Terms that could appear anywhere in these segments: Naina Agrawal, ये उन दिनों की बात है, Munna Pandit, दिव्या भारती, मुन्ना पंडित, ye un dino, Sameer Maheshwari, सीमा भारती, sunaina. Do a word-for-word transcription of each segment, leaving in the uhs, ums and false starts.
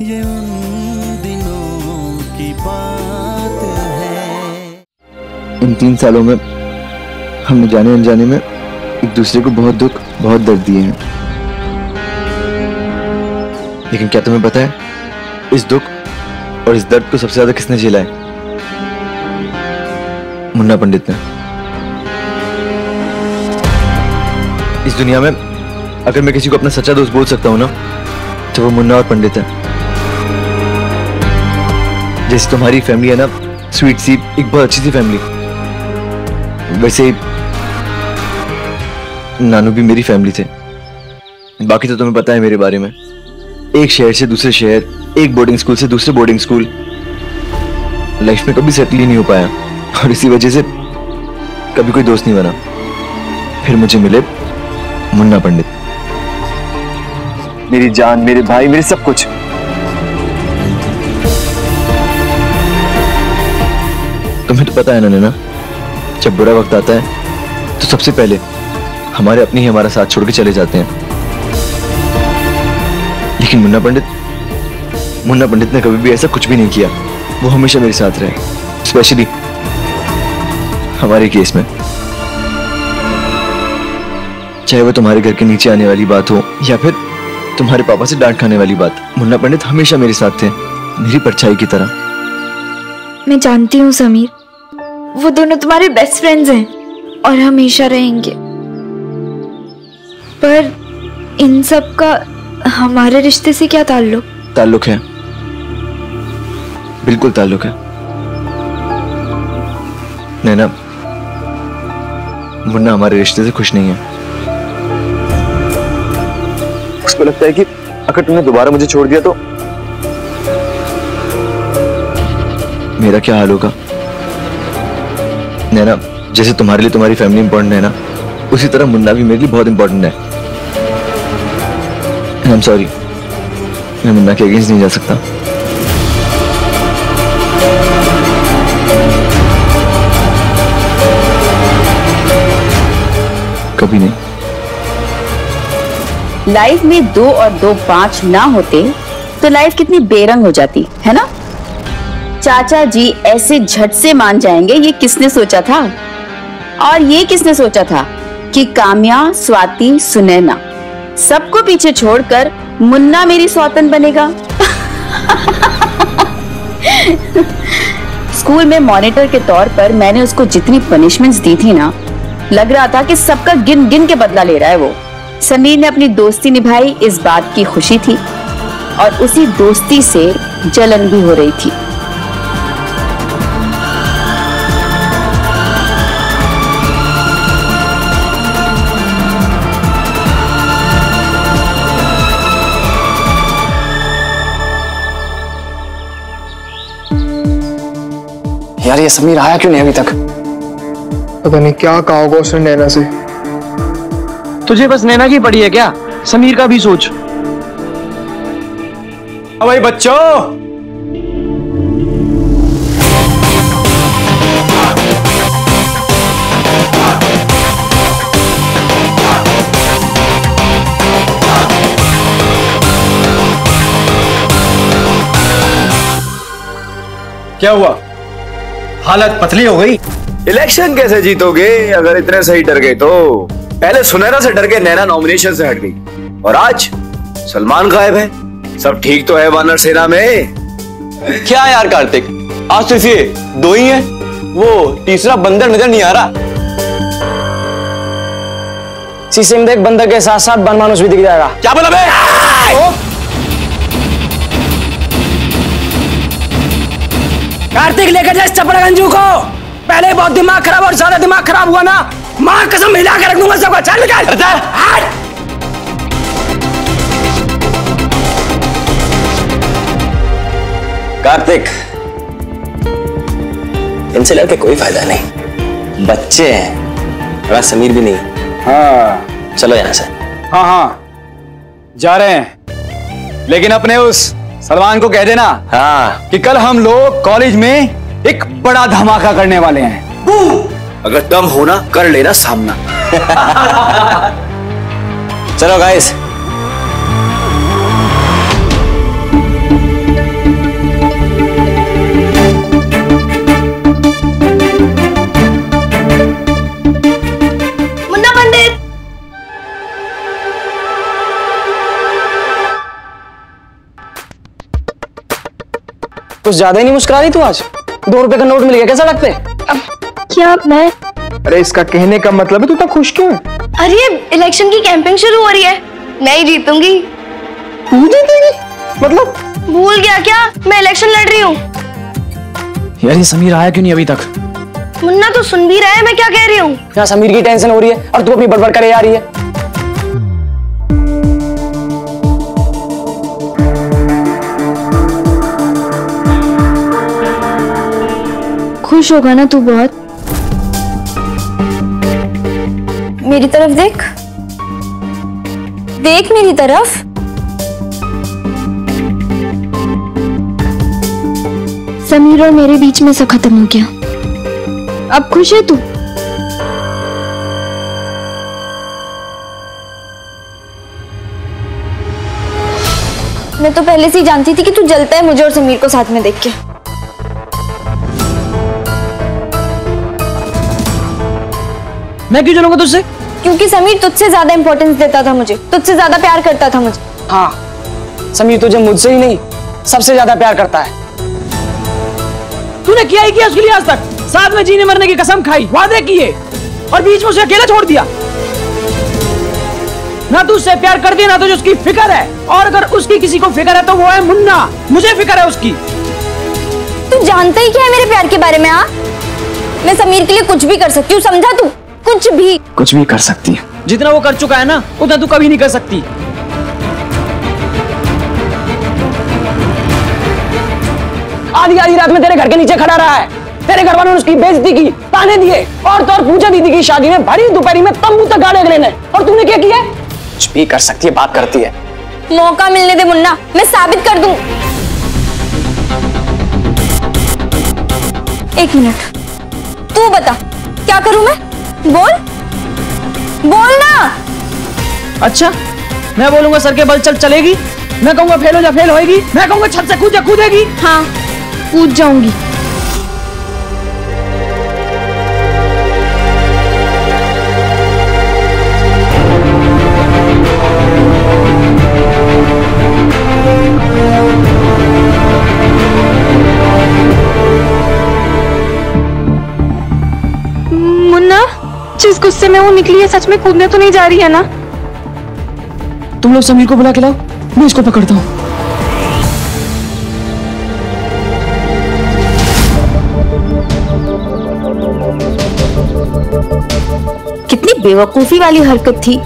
ये उन दिनों की बात है। इन तीन सालों में हमने जाने अनजाने में एक दूसरे को बहुत दुख बहुत दर्द दिए हैं, लेकिन क्या तुम्हें पता है इस दुख और इस दर्द को सबसे ज्यादा किसने झेला है? मुन्ना पंडित ने। इस दुनिया में अगर मैं किसी को अपना सच्चा दोस्त बोल सकता हूँ ना, तो वो मुन्ना और पंडित है। जैसे तुम्हारी फैमिली है ना, स्वीट सी एक बहुत अच्छी सी फैमिली, वैसे नानू भी मेरी फैमिली थे। बाकी तो तुम्हें पता है मेरे बारे में, एक शहर से दूसरे शहर, एक बोर्डिंग स्कूल से दूसरे बोर्डिंग स्कूल, लाइफ में कभी सेटल ही नहीं हो पाया और इसी वजह से कभी कोई दोस्त नहीं बना। फिर मुझे मिले मुन्ना पंडित, मेरी जान, मेरे भाई, मेरे सब कुछ। तुम्हें तो पता है ना नैना, जब बुरा वक्त आता है तो सबसे पहले हमारे अपने ही हमारा साथ छोड़ के चले जाते हैं, लेकिन मुन्ना पंडित मुन्ना पंडित ने कभी भी ऐसा कुछ भी नहीं किया। वो हमेशा मेरे साथ रहे, स्पेशली हमारे केस में, चाहे वो तुम्हारे घर के नीचे आने वाली बात हो या फिर तुम्हारे पापा से डांट खाने वाली बात। मुन्ना पंडित हमेशा मेरे साथ थे, मेरी परछाई की तरह। मैं जानती हूँ समीर, वो दोनों तुम्हारे बेस्ट फ्रेंड्स हैं और हमेशा रहेंगे, पर इन सब का हमारे रिश्ते से क्या ताल्लुक? ताल्लुक है, बिल्कुल ताल्लुक है नैना। मुन्ना हमारे रिश्ते से खुश नहीं है। उसको लगता है कि अगर तुमने दोबारा मुझे छोड़ दिया तो मेरा क्या हाल होगा। नैना, जैसे तुम्हारे लिए तुम्हारी फैमिली इंपॉर्टेंट है ना, उसी तरह मुन्ना भी मेरे लिए बहुत इंपॉर्टेंट है। आई एम सॉरी, मैं मुन्ना के अगेंस्ट नहीं जा सकता। कभी नहीं। लाइफ में दो और दो पांच ना होते तो लाइफ कितनी बेरंग हो जाती है ना। चाचा जी ऐसे झट से मान जाएंगे, ये किसने सोचा था? और ये किसने सोचा था कि काम्या, स्वाति, सुनैना सबको पीछे छोड़कर मुन्ना मेरी सौतन बनेगा। स्कूल में मॉनिटर के तौर पर मैंने उसको जितनी पनिशमेंट्स दी थी ना, लग रहा था कि सबका गिन गिन के बदला ले रहा है वो। समीर ने अपनी दोस्ती निभाई, इस बात की खुशी थी, और उसी दोस्ती से जलन भी हो रही थी। यार ये समीर आया क्यों नहीं अभी तक? पता नहीं क्या कहा होगा उसने नैना से। तुझे बस नैना की पड़ी है क्या? समीर का भी सोच। भाई बच्चों, क्या हुआ? हालत पतली हो गई। इलेक्शन कैसे जीतोगे अगर इतने सही डर गए तो? पहले सुनैना से डर के नैना नॉमिनेशन से हट गई और आज सलमान गायब है। सब ठीक तो है वानर सेना में? क्या यार कार्तिक, आज तो इसी दो ही हैं, वो तीसरा बंदर नजर नहीं आ रहा। शीशे में देख, बंदर के साथ साथ बनमानुष भी दिख जाएगा। क्या बोला बे? कार्तिक लेकर जाए चपड़गंजू को, पहले बहुत दिमाग खराब और ज्यादा दिमाग खराब हुआ ना, माँ कसम हिला के रख दूंगा सबका। चल निकाल। कार्तिक, इनसे लड़के कोई फायदा नहीं, बच्चे हैं। राज समीर भी नहीं। हाँ चलो यहाँ से। हाँ हाँ जा रहे हैं, लेकिन अपने उस सलमान को कह देना हाँ कि कल हम लोग कॉलेज में एक बड़ा धमाका करने वाले हैं। अगर दम होना कर लेना सामना। चलो गाइस। कुछ ज्यादा ही नहीं मुस्कुरा रही तू आज? दो रुपए का नोट मिल गया कैसा लगते अब क्या मैं? अरे इसका कहने का मतलब है तू इतना खुश क्यों है? अरे इलेक्शन की कैंपेन शुरू हो रही है, मैं ही जीतूंगी। तू जीतेगी? मतलब भूल गया क्या मैं इलेक्शन लड़ रही हूँ? यार ये समीर आया क्यों नहीं अभी तक? मुन्ना तो सुन भी रहा है मैं क्या कह रही हूँ। यहाँ समीर की टेंशन हो रही है और तू अपनी बड़बड़ करे आ रही है। खुश होगा ना तू बहुत? मेरी तरफ देख, देख मेरी तरफ। समीर और मेरे बीच में सब खत्म हो गया, अब खुश है तू? मैं तो पहले से ही जानती थी कि तू जलता है मुझे और समीर को साथ में देख के। मैं क्यों जलूंगा तुझसे? क्योंकि समीर तुझसे ज्यादा इंपॉर्टेंस देता था मुझे, तुझसे ज्यादा प्यार करता था मुझे। हाँ, समीर तुझे मुझसे ही नहीं सबसे ज्यादा प्यार करता है। तूने किया ही किया उसके लिए आज तक, साथ में जीने मरने की कसम खाई, वादे किए और बीच में उसे अकेला छोड़ दिया। ना तू उससे प्यार कर दिया ना तुझे उसकी फिक्र है, और अगर उसकी किसी को फिक्र है तो वो है मुन्ना। मुझे फिक्र है उसकी। तू जानता ही क्या है मेरे प्यार के बारे में? हाँ, मैं समीर के लिए कुछ भी कर सकती हूँ, समझा तू? कुछ भी कुछ भी कर सकती है। जितना वो कर चुका है ना उतना तू कभी नहीं कर सकती। आधी आधी रात में तेरे घर के नीचे खड़ा रहा है, तेरे घर वालों ने उसकी बेइज्जती की, ताने दिए और तो और पूजा दीदी की शादी में भरी दोपहरी में तंबू तक गाड़े लेने, और तूने क्या किया? कुछ भी कर सकती है बात करती है। मौका मिलने दे मुन्ना, मैं साबित कर दूं। एक मिनट, तू बता क्या करूं मैं? बोल बोल ना। अच्छा मैं बोलूंगा सर के बल चल चलेगी, मैं कहूंगा फेल हो जा फेल होएगी, मैं कहूंगा छत से कूद जा कूदेगी। हाँ कूद जाऊंगी। जिस गुस्से में वो निकली है सच में कूदने तो नहीं जा रही है ना? तुम लोग समीर को बुला के लाओ, मैं इसको पकड़ता हूँ। कितनी बेवकूफी वाली हरकत थी।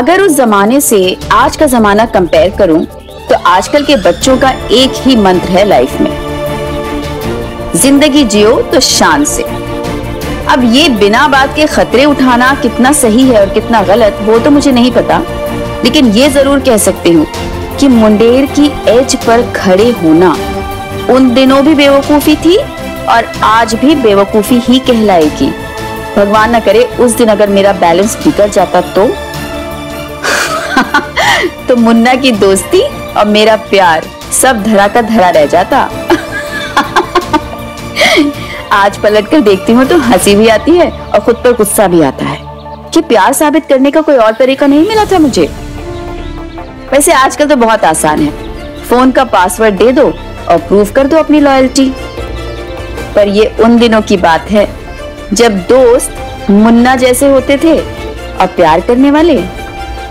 अगर उस जमाने से आज का जमाना कंपेयर करूं तो आजकल के बच्चों का एक ही मंत्र है लाइफ में, जिंदगी जियो तो शान से। अब ये बिना बात के खतरे उठाना कितना सही है और कितना गलत वो तो मुझे नहीं पता, लेकिन ये जरूर कह सकती हूँ कि मुंडेर की एज पर खड़े होना उन दिनों भी बेवकूफी थी और आज भी बेवकूफी ही कहलाएगी। भगवान न करे उस दिन अगर मेरा बैलेंस बिगड़ जाता तो तो मुन्ना की दोस्ती और मेरा प्यार सब धरा का धरा रह जाता। आज पलट कर देखती हूँ तो हंसी भी आती है और खुद पर गुस्सा भी आता है कि प्यार साबित करने का कोई और तरीका नहीं मिला था मुझे। वैसे आजकल तो बहुत आसान है, फोन का पासवर्ड दे दो और प्रूव कर दो अपनी लॉयल्टी। पर ये उन दिनों की बात है जब दोस्त मुन्ना जैसे होते थे और प्यार करने वाले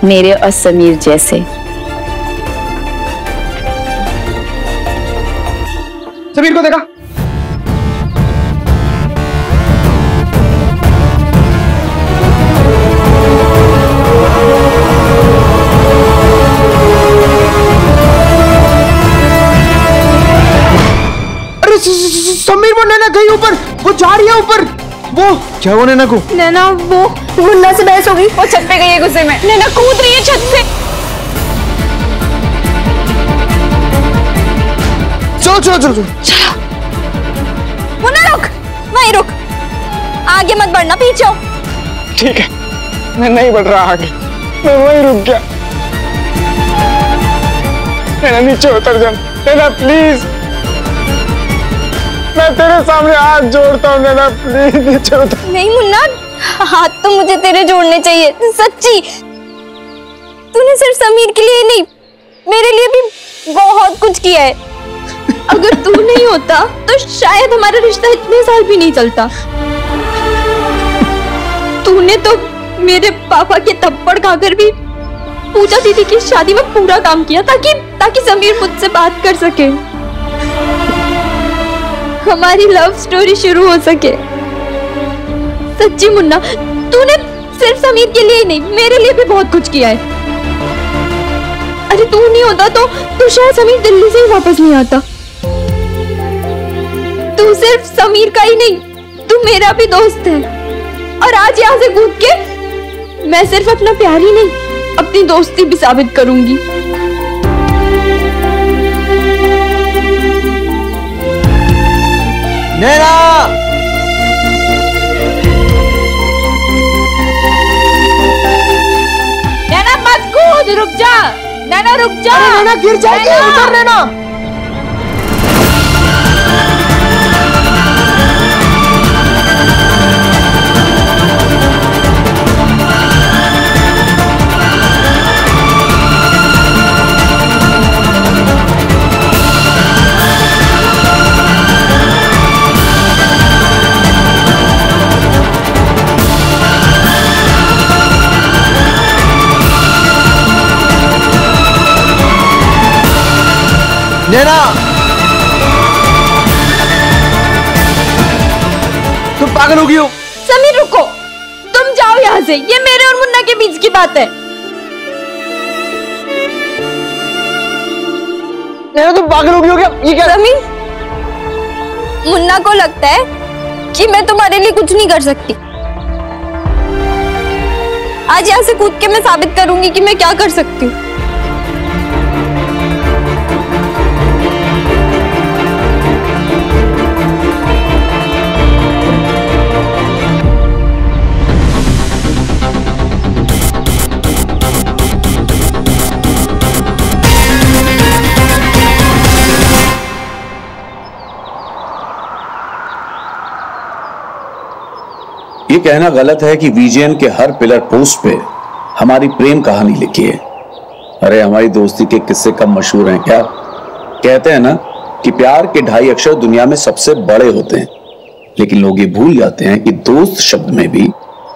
मेरे और समीर जैसे। समीर को देखा? समीर वो नैना गई ऊपर, वो जा रही है ऊपर। वो क्या हुआ नैना को? नैना वो मुन्ना से बहस हो गई, वो छत पे गई है गुस्से में। नैना कूद रही है छत से। चलो चलो चलो चलो। मुन्ना रुक, वहीं रुक, आगे मत बढ़ना पीछे हो। ठीक है मैं नहीं बढ़ रहा आगे, मैं वहीं रुक गया। नैना नीचे उतर जा, नैना प्लीज मैं तेरे सामने हाथ जोड़ता हूँ। नैना प्लीज नीचे उतर। नहीं मुन्ना, हाथ तो मुझे तेरे जोड़ने चाहिए सच्ची। तूने सिर्फ समीर के लिए नहीं मेरे लिए भी बहुत कुछ किया है। अगर तू नहीं होता तो शायद हमारा रिश्ता इतने साल भी नहीं चलता। तूने तो मेरे पापा के थप्पड़ खाकर भी पूजा दीदी की शादी में पूरा काम किया ताकि ताकि समीर मुझसे बात कर सके, हमारी लव स्टोरी शुरू हो सके। सच्ची मुन्ना, तूने सिर्फ समीर के लिए ही नहीं मेरे लिए भी बहुत कुछ किया है। अरे तू नहीं होता तो तो शायद समीर दिल्ली से ही वापस नहीं आता। तू सिर्फ समीर का ही नहीं, तू मेरा भी दोस्त है। और आज यहाँ से कूद के मैं सिर्फ अपना प्यार ही नहीं अपनी दोस्ती भी साबित करूंगी। नैना, नैना मत कूद, रुक जा। नैना रुक जा। नैना गिर जाएगी, उधर नैना। नैना, तुम पागल हो गई हो। समीर रुको, तुम जाओ यहाँ से, ये मेरे और मुन्ना के बीच की बात है। नैना तुम पागल हो गई हो क्या? ये क्या? समीर, मुन्ना को लगता है कि मैं तुम्हारे लिए कुछ नहीं कर सकती। आज यहाँ से कूद के मैं साबित करूंगी कि मैं क्या कर सकती हूँ। ये कहना गलत है कि वीजीएन के हर पिलर पोस्ट पे हमारी प्रेम कहानी लिखी है। अरे हमारी दोस्ती के किस्से कम मशहूर हैं क्या? कहते हैं ना कि प्यार के ढाई अक्षर दुनिया में सबसे बड़े होते हैं, लेकिन लोग ये भूल जाते हैं कि दोस्त शब्द में भी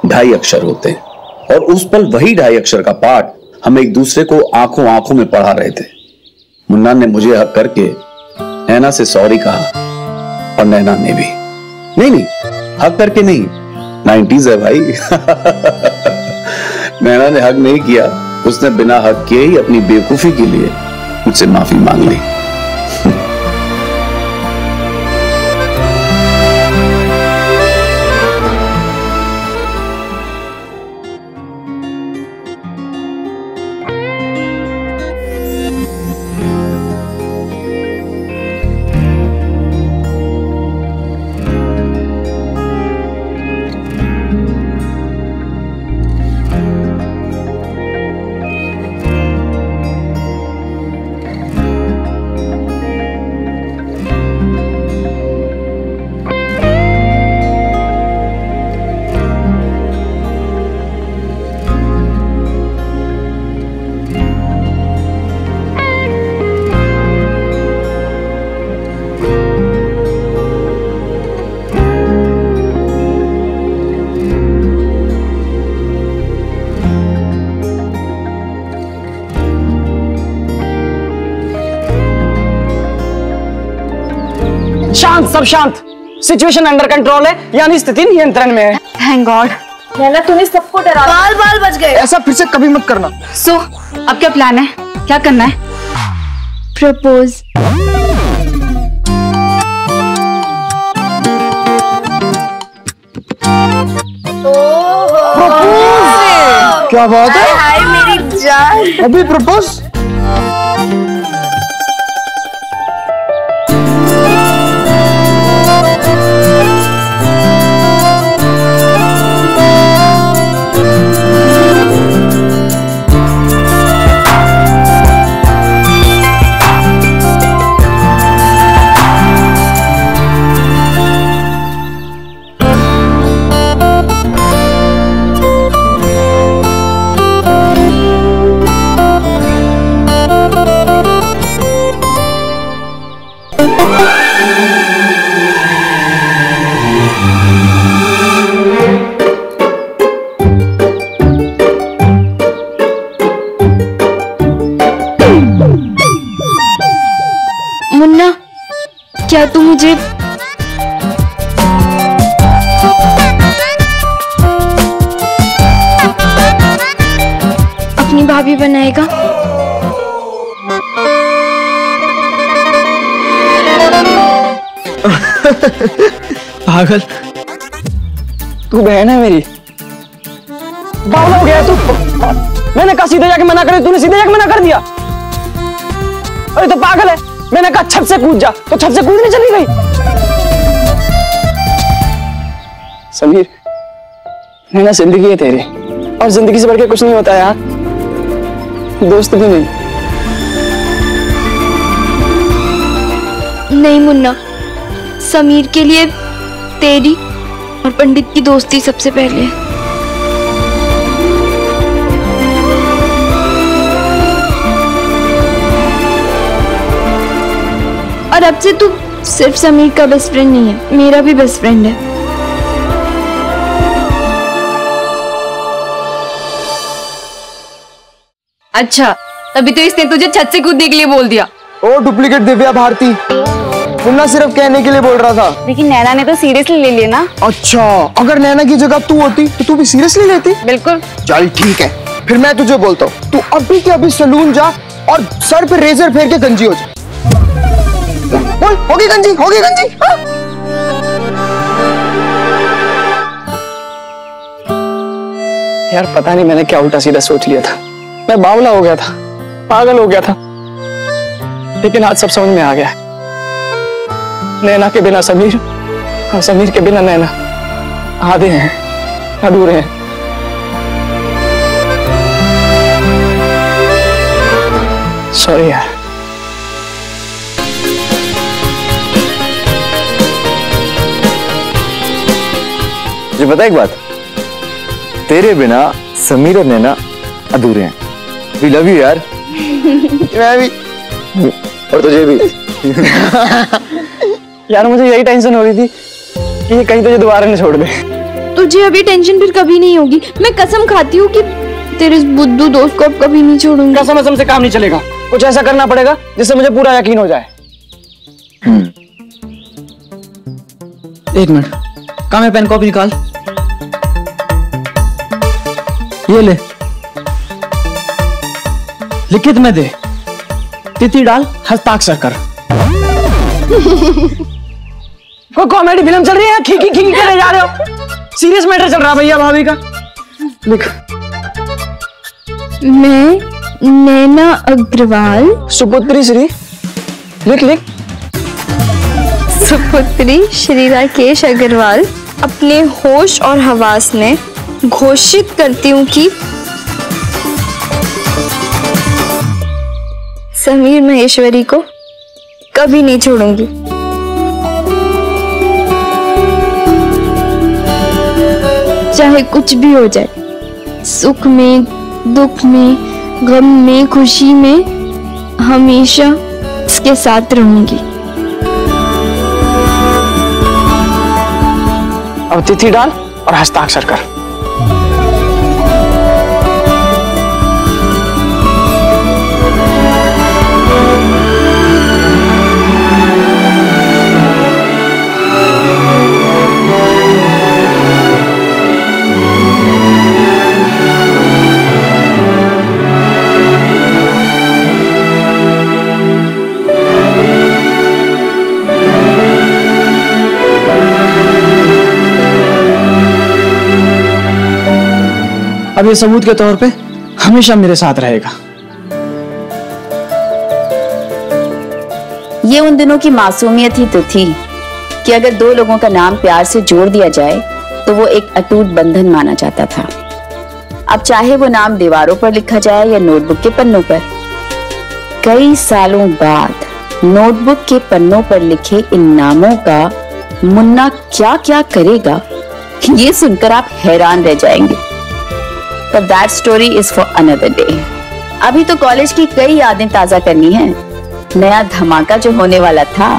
ढाई अक्षर होते हैं। और उस पल वही ढाई अक्षर का पाठ हम एक दूसरे को आंखों आंखों में पढ़ा रहे थे। मुन्ना ने मुझे हक करके नैना से सॉरी कहा और नैना ने भी। नहीं नहीं, हक करके नहीं, नाइंटीज़ है भाई। नैना ने हक नहीं किया, उसने बिना हक किए ही अपनी बेवकूफी के लिए मुझसे माफी मांग ली। शांत, सब शांत। सिचुएशन अंडर कंट्रोल है, यानी स्थिति नियंत्रण में है। Thank God. नैना तूने सबको डरा, बाल बाल बच गए। ऐसा फिर से कभी मत करना। सो so, अब क्या प्लान है, क्या करना है? प्रपोज। प्रपोज, क्या बात है। हाय मेरी जान, अभी प्रपोज। मुन्ना, क्या तुम मुझे अपनी भाभी बनाएगा? पागल, तू बहन है मेरी। पागल हो गया तू। मैंने कहा सीधे जाके मना करे, तूने सीधे जाके मना कर दिया। अरे तो पागल है, मैंने कहा छत से कूद जा, तो छत से कूदने चली गई। समीर, नैना जिंदगी है तेरी, और जिंदगी से बढ़कर कुछ नहीं होता यार, दोस्त भी नहीं। नहीं मुन्ना, समीर के लिए तेरी और पंडित की दोस्ती सबसे पहले है। और अब से तू सिर्फ समीर का बेस्ट फ्रेंड नहीं है, मेरा भी बेस्ट फ्रेंड है। अच्छा, तभी तो इसने तुझे छत से कूदने के लिए बोल दिया। ओ डुप्लीकेट दिव्या भारती, मुन्ना सिर्फ कहने के लिए बोल रहा था। लेकिन नैना ने तो सीरियसली ले लिया ना। अच्छा, अगर नैना की जगह तू होती तो तू भी सीरियसली लेती? बिल्कुल। चल ठीक है, फिर मैं तुझे बोलता हूँ, तू अभी के अभी सलून जा और सर पे रेजर फेर के गंजी हो जा। बोल, होगी गंजी, होगी गंजी। हाँ? यार पता नहीं मैंने क्या उल्टा सीधा सोच लिया था। मैं बावला हो गया था, पागल हो गया था, लेकिन आज सब समझ में आ गया। नैना के बिना समीर और समीर के बिना नैना आधे हैं, अधूरे हैं। सॉरी यार। मुझे पता है एक बात, तेरे बिना समीर और नैना अधूरे हैं। वी लव यू यार। मैं भी और तुझे भी। यार मुझे यही टेंशन हो रही थी कि ये कहीं तुझे दोबारा न छोड़ दे। तुझे अभी टेंशन फिर कभी नहीं होगी, मैं कसम खाती हूँ कि तेरे बुद्धू दोस्त को अब कभी नहीं छोड़ूंगी। कसम कसम से काम नहीं चलेगा, कुछ ऐसा करना पड़ेगा जिससे मुझे पूरा यकीन हो जाए। एक मिनट, कहाँ है पेन, कॉपी निकाल। ये ले, लिखित में दे, तिथि डाल, हस्ताक्षर कर। कोई कॉमेडी फिल्म चल रही है, खींची खींची करे जा रहे हो? सीरियस मैटर चल रहा है भैया भाभी का। लिख, मैं नैना अग्रवाल सुपुत्री श्री, लिख लिख, सुपुत्री श्री राकेश अग्रवाल, अपने होश और हवास में घोषित करती हूँ कि समीर महेश्वरी को कभी नहीं छोड़ूंगी। चाहे कुछ भी हो जाए, सुख में, दुख में, गम में, खुशी में, हमेशा इसके साथ रहूंगी। अब तिथि डाल और हस्ताक्षर कर। अब ये सबूत के तौर पे हमेशा मेरे साथ रहेगा। ये उन दिनों की मासूमियत ही तो थी कि अगर दो लोगों का नाम प्यार से जोड़ दिया जाए तो वो एक अटूट बंधन माना जाता था। अब चाहे वो नाम दीवारों पर लिखा जाए या नोटबुक के पन्नों पर, कई सालों बाद नोटबुक के पन्नों पर लिखे इन नामों का मुन्ना क्या क्या करेगा, ये सुनकर आप हैरान रह जाएंगे। But that story is for another day. अभी तो कॉलेज की कई यादें ताजा करनी है, नया धमाका जो होने वाला था।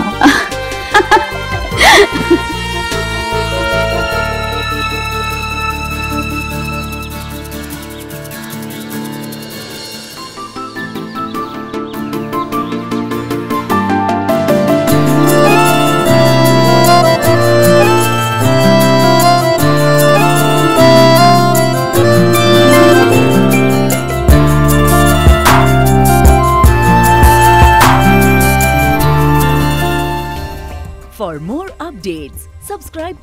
For more updates, subscribe